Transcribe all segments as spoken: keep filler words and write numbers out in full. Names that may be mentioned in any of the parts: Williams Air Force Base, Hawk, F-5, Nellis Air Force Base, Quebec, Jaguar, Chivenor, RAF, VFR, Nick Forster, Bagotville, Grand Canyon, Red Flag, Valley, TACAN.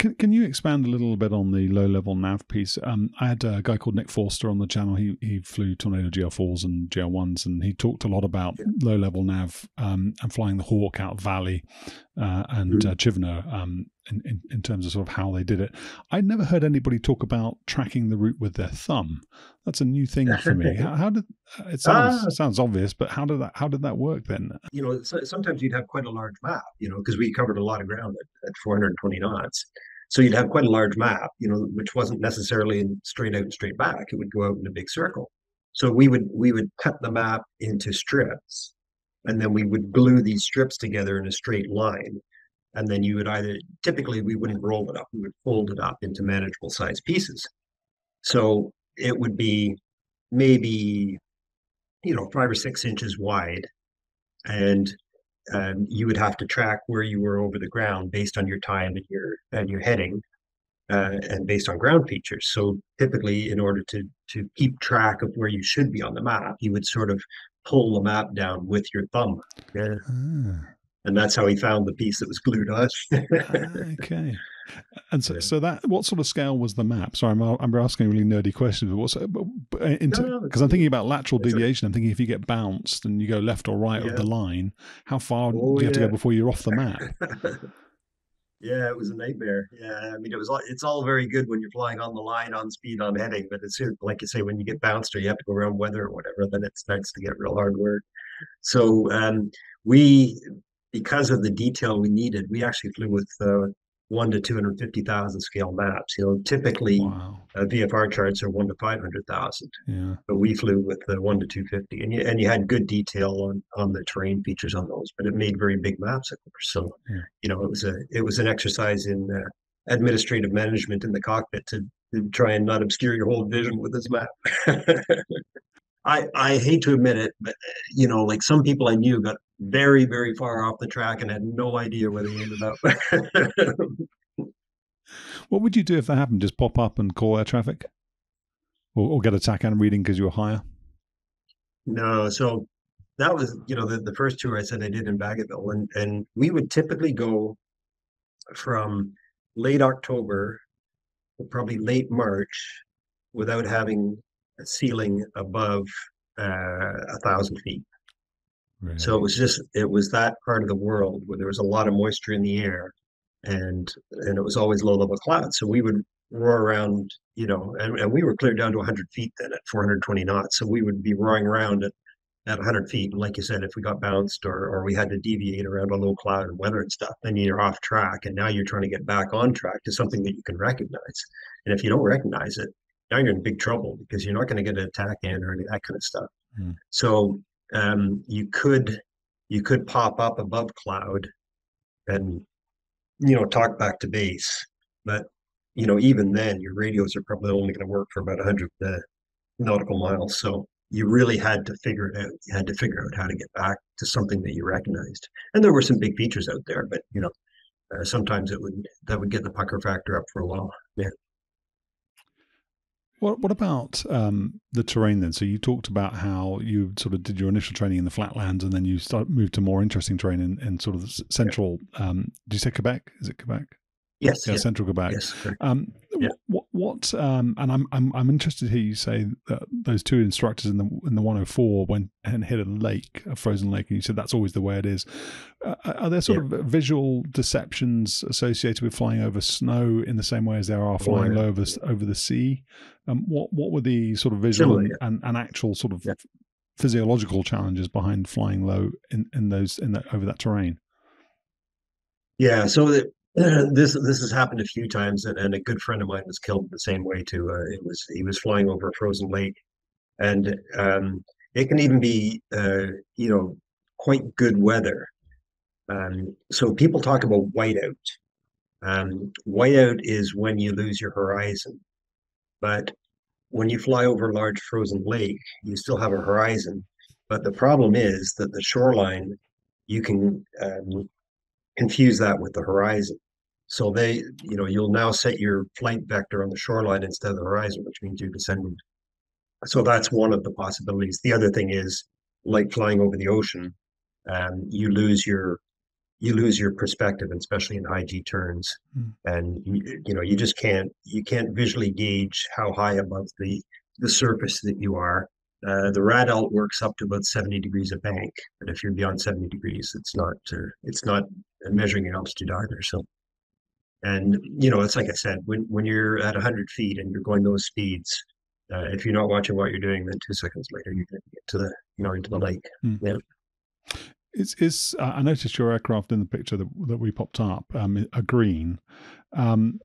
Can, can you expand a little bit on the low-level nav piece? Um, I had a guy called Nick Forster on the channel. He he flew Tornado G L fours and G L ones, and he talked a lot about yeah. low-level nav um, and flying the Hawk out Valley uh, and mm. uh, Chivenor um, in, in, in terms of sort of how they did it. I'd never heard anybody talk about tracking the route with their thumb. That's a new thing for me. How, how did it sounds, ah. sounds obvious, but how did that how did that work then? You know, sometimes you'd have quite a large map, you know, because we covered a lot of ground at, at four hundred twenty knots. So you'd have quite a large map, you know, which wasn't necessarily straight out and straight back. It would go out in a big circle. So we would we would cut the map into strips, and then we would glue these strips together in a straight line. And then you would either, typically we wouldn't roll it up, we would fold it up into manageable size pieces. So it would be maybe, you know, five or six inches wide, and Um, you would have to track where you were over the ground based on your time and your and your heading, uh, and based on ground features. So typically, in order to to keep track of where you should be on the map, you would sort of pull the map down with your thumb. Yeah. Ah. And that's how he found the piece that was glued on. Okay. And so, so that, what sort of scale was the map? Sorry, I'm, I'm asking a really nerdy question, but what's into, no, no, because I'm thinking about lateral deviation. A, I'm thinking if you get bounced and you go left or right yeah. of the line, how far oh, do you have yeah. to go before you're off the map? Yeah, it was a nightmare. Yeah, I mean, it was. It's all very good when you're flying on the line, on speed, on heading, but it's like you say, when you get bounced or you have to go around weather or whatever, then it starts to get real hard work. So um, we, because of the detail we needed, we actually flew with Uh, one to two hundred fifty thousand scale maps. You know, typically wow. uh, V F R charts are one to five hundred thousand. Yeah. But we flew with the one to two fifty, and you and you had good detail on on the terrain features on those. But it made very big maps, of course. So yeah. you know, it was a it was an exercise in uh, administrative management in the cockpit to, to try and not obscure your whole vision with this map. I I hate to admit it, but you know, like some people I knew got very, very far off the track and had no idea where they ended up. What would you do if that happened? Just pop up and call air traffic, or, or get a TACAN reading because you were higher? No, so that was, you know, the, the first tour I said I did in Bagotville, and and we would typically go from late October to probably late March without having a ceiling above uh, a thousand feet. Really? So it was just, it was that part of the world where there was a lot of moisture in the air, and and it was always low level clouds. So we would roar around, you know, and, and we were cleared down to one hundred feet then at four hundred twenty knots. So we would be roaring around at, at one hundred feet. And like you said, if we got bounced or, or we had to deviate around a low cloud and weather and stuff, then you're off track. And now you're trying to get back on track to something that you can recognize. And if you don't recognize it, now you're in big trouble because you're not going to get a TACAN or any of that kind of stuff. Mm. So um you could you could pop up above cloud and, you know, talk back to base, but you know, even then your radios are probably only going to work for about one hundred nautical miles. So you really had to figure it out. You had to figure out how to get back to something that you recognized, and there were some big features out there, but you know, uh, sometimes it would that would get the pucker factor up for a while. Yeah. What what about um, the terrain then? So you talked about how you sort of did your initial training in the flatlands, and then you start moved to more interesting terrain in, in sort of central. Um, do you say Quebec? Is it Quebec? Yes. Yeah, yeah. Central Quebec. Yes, um, yeah. What what? Um, and I'm I'm I'm interested to hear you say that those two instructors in the in the one oh four went and hit a lake, a frozen lake, and you said that's always the way it is. Uh, are there sort yeah. of visual deceptions associated with flying over snow in the same way as there are flying oh, yeah. over over the sea? Um, what what were the sort of visual Similar, yeah. and, and actual sort of yeah. physiological challenges behind flying low in, in those in that over that terrain? Yeah, so that, uh, this this has happened a few times, and, and a good friend of mine was killed the same way too. Uh, it was he was flying over a frozen lake, and um, it can even be uh, you know, quite good weather. Um, so people talk about whiteout. Um, whiteout is when you lose your horizon. But when you fly over a large frozen lake, you still have a horizon. But the problem is that the shoreline, you can um, confuse that with the horizon. So they, you know, you'll now set your flight vector on the shoreline instead of the horizon, which means you're descending. So that's one of the possibilities. The other thing is, like flying over the ocean, um, you lose your you lose your perspective, especially in high G turns. Mm. And, you, you know, you just can't, you can't visually gauge how high above the, the surface that you are. Uh, the radar works up to about seventy degrees a bank, but if you're beyond seventy degrees, it's not, uh, it's not measuring your altitude either. So, and, you know, it's like I said, when, when you're at one hundred feet and you're going those speeds, uh, if you're not watching what you're doing, then two seconds later, you're going to get to the, you know, into the lake. Mm. Yeah. Is, is uh, I noticed your aircraft in the picture that, that we popped up, um, a green, um,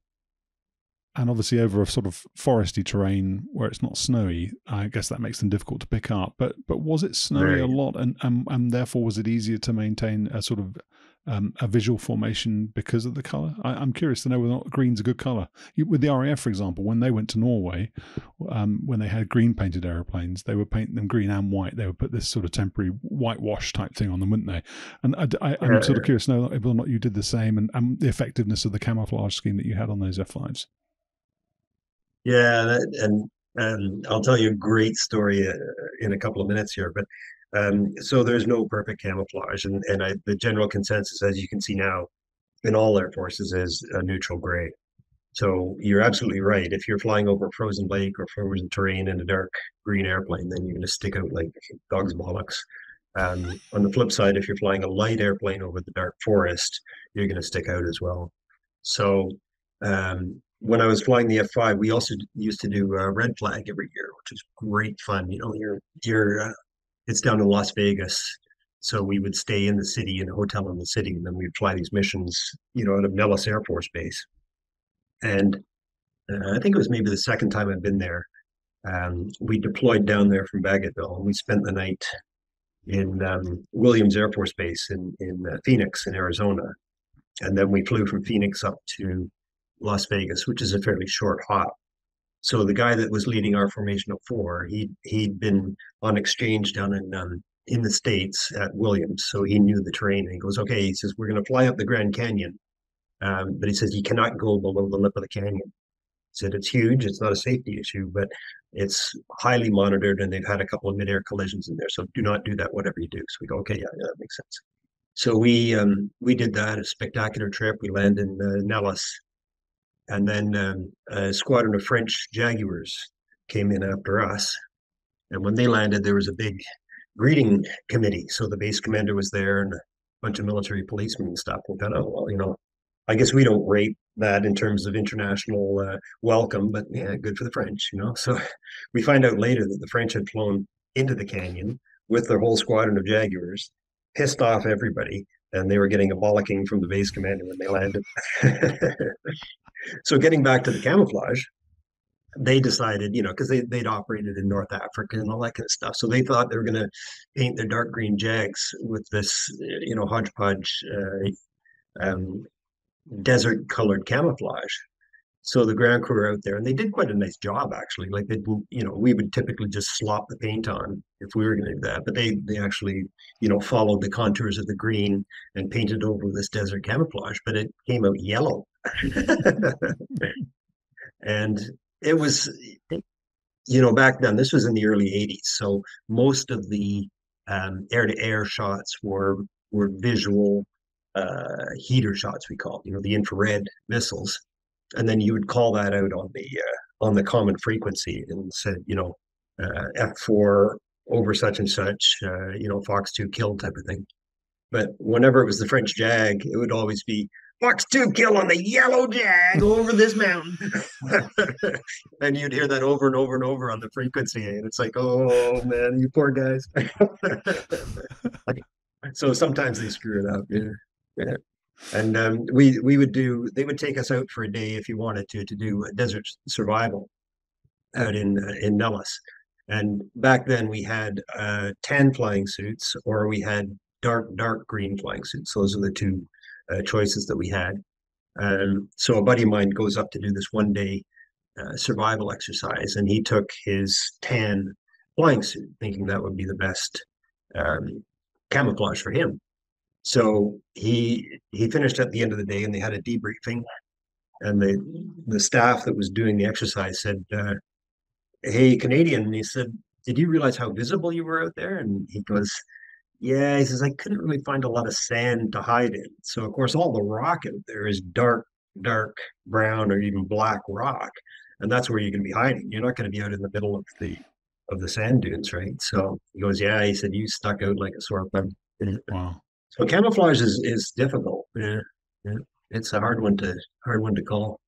and obviously over a sort of foresty terrain where it's not snowy. I guess that makes them difficult to pick up. But but was it snowy right. a lot, and, and and therefore was it easier to maintain a sort of um, a visual formation because of the colour? I, I'm curious to know whether or not green's a good colour. You, with the R A F, for example, when they went to Norway, um, when they had green painted aeroplanes, they would paint them green and white. They would put this sort of temporary whitewash type thing on them, wouldn't they? And I, I, I'm right. sort of curious to know whether or not you did the same, and, and the effectiveness of the camouflage scheme that you had on those F fives. Yeah, and and I'll tell you a great story uh, in a couple of minutes here. But um, so there's no perfect camouflage, and and I, the general consensus, as you can see now, in all air forces, is a neutral gray. So you're absolutely right. If you're flying over a frozen lake or frozen terrain in a dark green airplane, then you're going to stick out like dog's bollocks. Um, on the flip side, if you're flying a light airplane over the dark forest, you're going to stick out as well. So. Um, When I was flying the F five, we also used to do uh, Red Flag every year, which is great fun. You know, you're you're uh, it's down in Las Vegas, so we would stay in the city in a hotel in the city, and then we'd fly these missions, you know, out of Nellis Air Force Base. And uh, I think it was maybe the second time I've been there. Um, we deployed down there from Bagotville, and we spent the night in um, Williams Air Force Base in in uh, Phoenix, in Arizona, and then we flew from Phoenix up to Las Vegas, which is a fairly short hop. So the guy that was leading our formation of four, he he'd been on exchange down in um, in the States at Williams, so he knew the terrain. And he goes, okay, he says, we're going to fly up the Grand Canyon, um, but he says you cannot go below the lip of the canyon. He said it's huge, it's not a safety issue, but it's highly monitored, and they've had a couple of midair collisions in there, so do not do that, whatever you do. So we go, okay, yeah, yeah that makes sense. So we um, we did that, a spectacular trip. We land in uh, Nellis. And then um, a squadron of French Jaguars came in after us. And when they landed, there was a big greeting committee. So the base commander was there and a bunch of military policemen and stuff. We thought, oh, well, you know, I guess we don't rate that in terms of international uh, welcome, but yeah, good for the French, you know. So we find out later that the French had flown into the canyon with their whole squadron of Jaguars, pissed off everybody, and they were getting a bollocking from the base commander when they landed. So getting back to the camouflage, they decided, you know, because they, they'd operated in North Africa and all that kind of stuff. So they thought they were going to paint their dark green Jags with this, you know, hodgepodge uh, um, desert-colored camouflage. So the ground crew were out there, and they did quite a nice job, actually. Like, they didn't, you know, we would typically just slop the paint on if we were going to do that. But they, they actually, you know, followed the contours of the green and painted over this desert camouflage, but it came out yellow. And it was, you know, back then, this was in the early eighties, so most of the um air-to-air shots were were visual uh heater shots, we called, you know, the infrared missiles, and then you would call that out on the uh, on the common frequency and said, you know, uh, F four over such and such, uh, you know, Fox two kill type of thing. But whenever it was the French Jag, it would always be Fox two kill on the yellow Jag over this mountain. And you'd hear that over and over and over on the frequency. And it's like, oh, man, you poor guys. So sometimes they screw it up. Yeah. Yeah. And um, we, we would do, they would take us out for a day if you wanted to, to do desert survival out in, uh, in Nellis. And back then we had uh, tan flying suits, or we had dark, dark green flying suits. Those are the two Uh, choices that we had. Um, so a buddy of mine goes up to do this one day uh, survival exercise, and he took his tan flying suit, thinking that would be the best um, camouflage for him. So he he finished at the end of the day, and they had a debriefing, and the the staff that was doing the exercise said, uh, "Hey, Canadian," and he said, "Did you realize how visible you were out there?" And he goes, Yeah, he says, I couldn't really find a lot of sand to hide in. So, of course, all the rock out there is dark, dark brown or even black rock. And that's where you're going to be hiding. You're not going to be out in the middle of the of the sand dunes, right? So he goes, yeah, he said, you stuck out like a sore thumb. Wow. So camouflage is, is difficult. Yeah. Yeah. It's a hard one to hard one to call.